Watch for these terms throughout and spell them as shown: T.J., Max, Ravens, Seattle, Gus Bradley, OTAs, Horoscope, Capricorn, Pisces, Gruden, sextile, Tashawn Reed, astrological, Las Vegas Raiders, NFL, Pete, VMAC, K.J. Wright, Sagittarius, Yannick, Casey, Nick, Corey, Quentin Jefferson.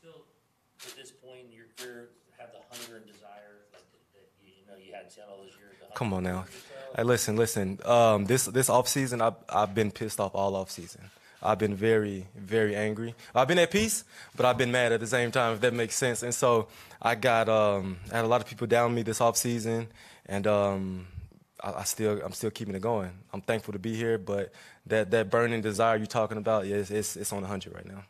still, at this point in your career, have the hunger and desire like that you had in Seattle all those years? Come on now. Hey, listen. This offseason, I've been pissed off all offseason. I've been very, very angry. I've been at peace, but I've been mad at the same time, if that makes sense. And so I had a lot of people down me this offseason, and I'm still keeping it going. I'm thankful to be here, but that burning desire you're talking about, yeah, it's on 100 right now.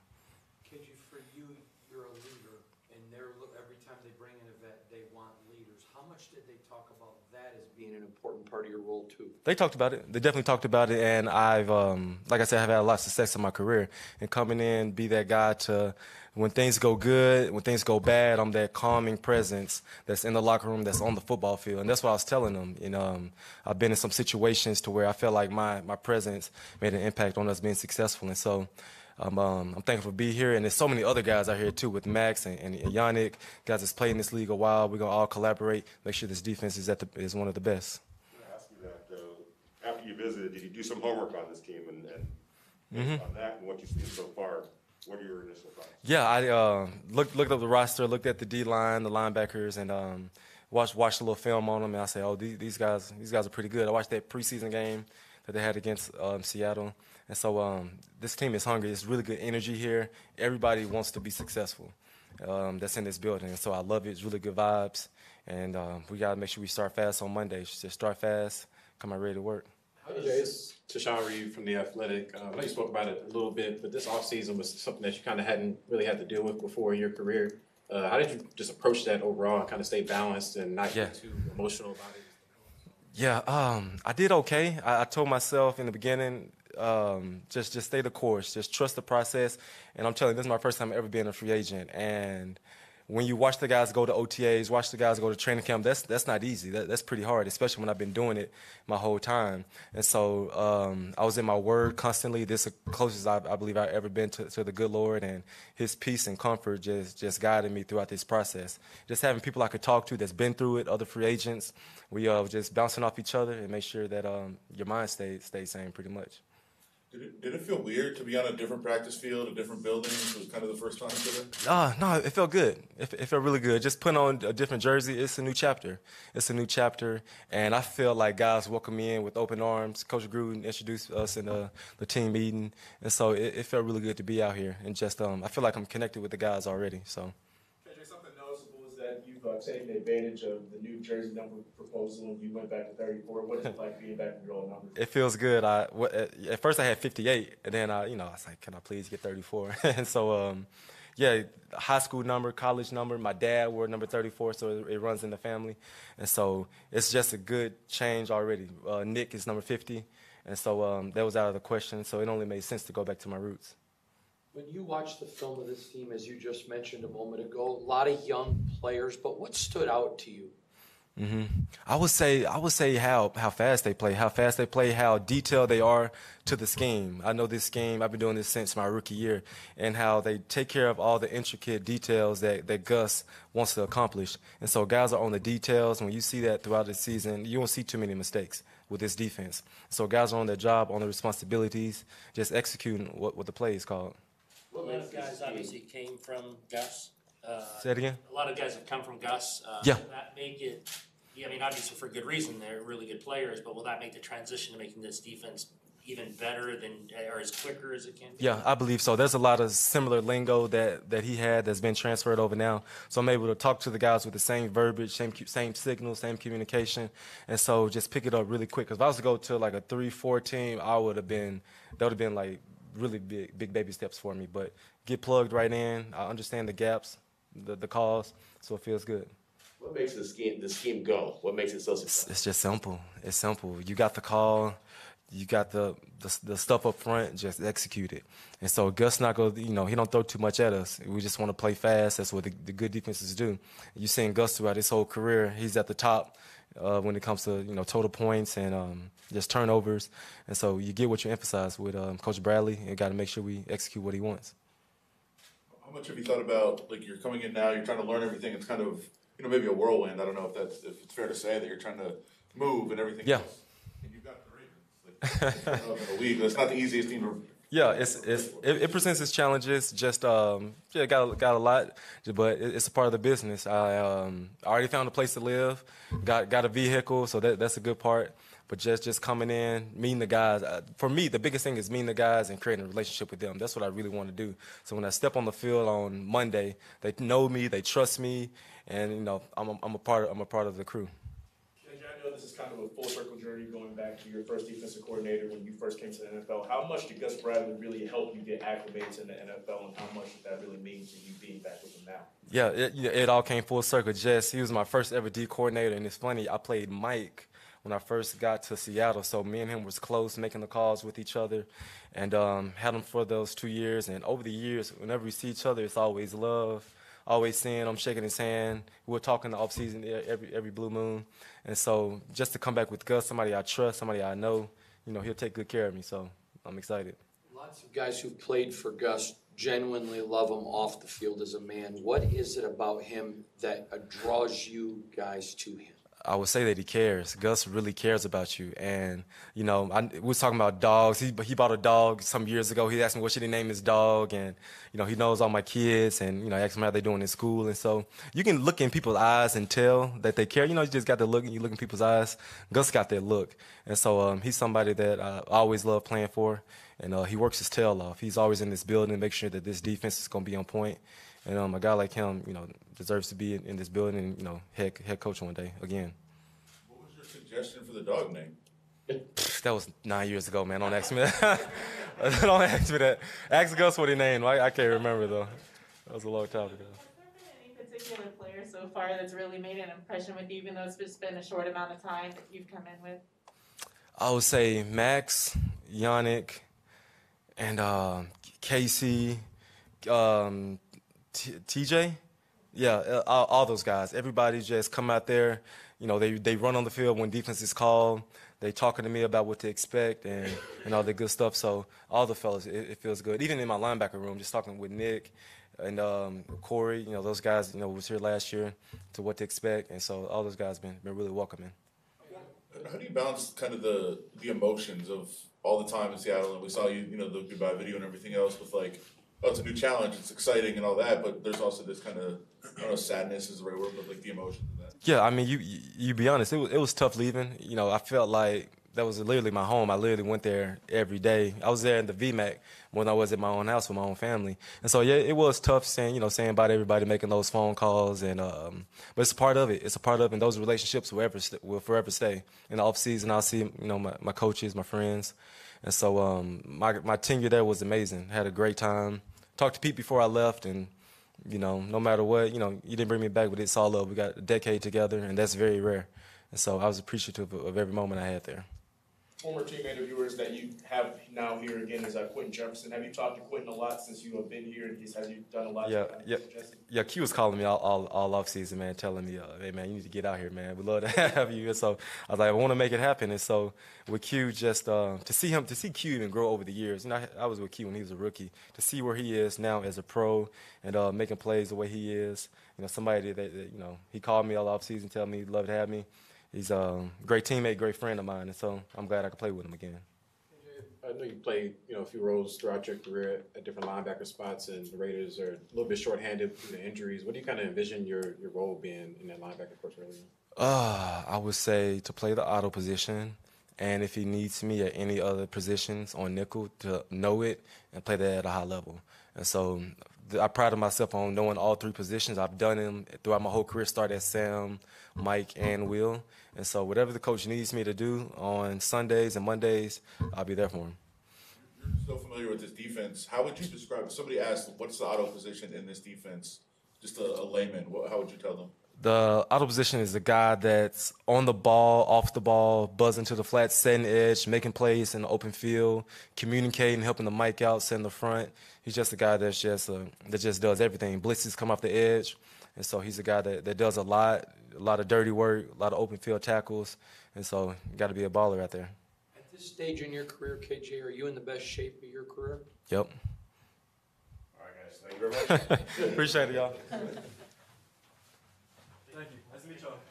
KJ, for you, you're a leader, and every time they bring in a vet, they want leaders. How much did they talk about that as being an important part of your role too? They talked about it. They definitely talked about it, and I've, like I said, I've had a lot of success in my career, and coming in, be that guy to, when things go good, when things go bad, I'm that calming presence that's in the locker room, that's on the football field. And that's what I was telling them. And I've been in some situations to where I felt like my presence made an impact on us being successful. And so I'm thankful to be here. And there's so many other guys out here, too, with Max and Yannick, guys that's played in this league a while. We're going to all collaborate, make sure this defense is one of the best. I'm going to ask you that. After you visited, did you do some homework on this team and on that and what you've seen so far? What are your initial thoughts? Yeah, I looked up the roster, looked at the D-line, the linebackers, and watched a little film on them, and I said, oh, these guys are pretty good. I watched that preseason game that they had against Seattle. And so this team is hungry. It's really good energy here. Everybody wants to be successful that's in this building. And so I love it. It's really good vibes. And we got to make sure we start fast on Monday. Just start fast, come out ready to work. It's Tashawn Reed from The Athletic. I know you spoke about it a little bit, but this offseason was something that you kind of hadn't really had to deal with before in your career. How did you just approach that overall and kind of stay balanced and not get too emotional about it? Yeah, I did okay. I told myself in the beginning, just stay the course, just trust the process. And I'm telling you, this is my first time ever being a free agent. And when you watch the guys go to OTAs, watch the guys go to training camp, that's not easy. That's pretty hard, especially when I've been doing it my whole time. And so I was in my word constantly. This is the closest I believe I've ever been to the good Lord, and his peace and comfort just guided me throughout this process. Just having people I could talk to that's been through it, other free agents, we just bouncing off each other and make sure that your mind stays sane pretty much. Did it feel weird to be on a different practice field, a different building? It was kind of the first time for that? No, it felt good. It felt really good. Just putting on a different jersey, it's a new chapter. It's a new chapter, and I feel like guys welcomed me in with open arms. Coach Gruden introduced us in the team meeting, and so it felt really good to be out here. And just I feel like I'm connected with the guys already. So, KJ, something noticeable is that you've taken advantage of the new jersey number proposal. You went back to 34. What is it like being back in your old number? It feels good. At first I had 58, and then I was like, can I please get 34? And so, yeah, high school number, college number. My dad wore number 34, so it runs in the family. And so it's just a good change already. Nick is number 50, and so that was out of the question. So it only made sense to go back to my roots. When you watch the film of this team, as you just mentioned a moment ago, a lot of young players, but what stood out to you? I would say how fast they play, how detailed they are to the scheme. I know this scheme. I've been doing this since my rookie year, and how they take care of all the intricate details that Gus wants to accomplish. And so guys are on the details. When you see that throughout the season, you won't see too many mistakes with this defense. So guys are on their job, on their responsibilities, just executing what the play is called. A lot of guys obviously came from Gus. Say it again? A lot of guys have come from Gus. Yeah. Will that make it, obviously for good reason, they're really good players, but will that make the transition to making this defense even better or as quicker as it can be? Yeah, I believe so. There's a lot of similar lingo that he had that's been transferred over now. So I'm able to talk to the guys with the same verbiage, same signals, same communication. And so just pick it up really quick. Because if I was to go to like a 3-4 team, that would have been like really big baby steps for me. But get plugged right in. I understand the gaps, the calls, so it feels good. What makes the scheme go? What makes it so successful? It's just simple. It's simple. You got the call. You got the stuff up front, just execute it. And so Gus not go, he don't throw too much at us. We just want to play fast. That's what the good defenses do. You've seen Gus throughout his whole career. He's at the top when it comes to total points and just turnovers. And so you get what you emphasize with Coach Bradley. You got to make sure we execute what he wants. How much have you thought about, like, you're coming in now, you're trying to learn everything. It's kind of, maybe a whirlwind. I don't know if it's fair to say that you're trying to move and everything. Yeah. Else. And you've got the Ravens. Like, the league. It's not the easiest team Yeah, it presents its challenges. Just yeah, got a lot, but it's a part of the business. I already found a place to live, got a vehicle, so that's a good part. But just coming in, meeting the guys. For me, the biggest thing is meeting the guys and creating a relationship with them. That's what I really want to do. So when I step on the field on Monday, they know me, they trust me, and you know I'm a part of the crew. I know this is kind of a full circle journey going back to your first defensive coordinator when you first came to the NFL. How much did Gus Bradley really help you get acclimated to the NFL, and how much did that really mean to you being back with him now? Yeah, it all came full circle. Jess, he was my first ever D coordinator, and it's funny, I played Mike when I first got to Seattle, so me and him was close, making the calls with each other, and had him for those 2 years. And over the years, whenever we see each other, it's always love. Always seeing him, shaking his hand. We were talking the offseason every blue moon. And so just to come back with Gus, somebody I trust, somebody I know, you know, he'll take good care of me. So I'm excited. Lots of guys who played for Gus genuinely love him off the field as a man. What is it about him that draws you guys to him? I would say that he cares. Gus really cares about you. And, you know, we was talking about dogs. He bought a dog some years ago. He asked me what should he name his dog. And, you know, he knows all my kids. And, you know, I asked him how they're doing in school. And so you can look in people's eyes and tell that they care. You know, you just got to look, and you look in people's eyes. Gus got that look. And so he's somebody that I always love playing for. And he works his tail off. He's always in this building, make sure that this defense is going to be on point. And a guy like him, you know, deserves to be in this building and, you know, head coach one day again. What was your suggestion for the dog name? That was 9 years ago, man. Don't ask me that. Don't ask me that. Ask Gus what he named. I can't remember, though. That was a long time ago. Has there been any particular player so far that's really made an impression with you, even though it's just been a short amount of time that you've come in with? I would say Max, Yannick, and Casey, T.J., yeah, all those guys. Everybody just come out there. You know, they run on the field when defense is called. They talking to me about what to expect and all the good stuff. So all the fellas, it feels good. Even in my linebacker room, just talking with Nick and Corey, you know, those guys, you know, was here last year to what to expect. And so all those guys been really welcoming. How do you balance kind of the emotions of all the time in Seattle? And we saw you, you know, the goodbye video and everything else with, like, oh, it's a new challenge, it's exciting and all that, but there's also this kind of, I don't know, sadness is the right word, but like the emotion of that. Yeah, I mean, you be honest, it was tough leaving. You know, I felt like that was literally my home. I literally went there every day. I was there in the VMAC more than I was at my own house with my own family. And so, yeah, it was tough saying, you know, saying about everybody, making those phone calls. And but it's a part of it. It's a part of it. And those relationships will forever stay. In the offseason, I'll see, you know, my coaches, my friends. And so my tenure there was amazing. Had a great time. Talked to Pete before I left, and, you know, no matter what, you know, you didn't bring me back, but it's all up. We got a decade together, and that's very rare. And so I was appreciative of every moment I had there. Former teammate of yours that you have now here again is Quentin Jefferson. Have you talked to Quentin a lot since you have been here, and has you done a lot? Yeah, Q was calling me all offseason, man, telling me, hey, man, you need to get out here, man. We'd love to have you. And so I was like, I want to make it happen. And so with Q, just to see Q even grow over the years. You know, I was with Q when he was a rookie. To see where he is now as a pro and making plays the way he is, you know, somebody that you know, he called me all offseason, telling me he'd love to have me. He's a great teammate, great friend of mine, and so I'm glad I could play with him again. I know you played, you know, a few roles throughout your career at different linebacker spots, and the Raiders are a little bit shorthanded due to injuries. What do you kind of envision your role being in that linebacker course earlier? I would say to play the auto position, and if he needs me at any other positions on nickel, to know it and play that at a high level. And so I pride myself on knowing all three positions. I've done them throughout my whole career, start at Sam, Mike, and Will. And so whatever the coach needs me to do on Sundays and Mondays, I'll be there for him. You're so familiar with this defense. How would you describe it? Somebody asked, what's the auto position in this defense? Just a layman, how would you tell them? The auto position is the guy that's on the ball, off the ball, buzzing to the flat, setting the edge, making plays in the open field, communicating, helping the mic out, setting the front. He's just a guy that's that just does everything. Blitzes come off the edge, and so he's a guy that does a lot of dirty work, a lot of open field tackles, and so you got to be a baller out there. At this stage in your career, K.J., are you in the best shape of your career? Yep. All right, guys. Thank you very much. Appreciate it, y'all. Thank you. Nice to meet y'all.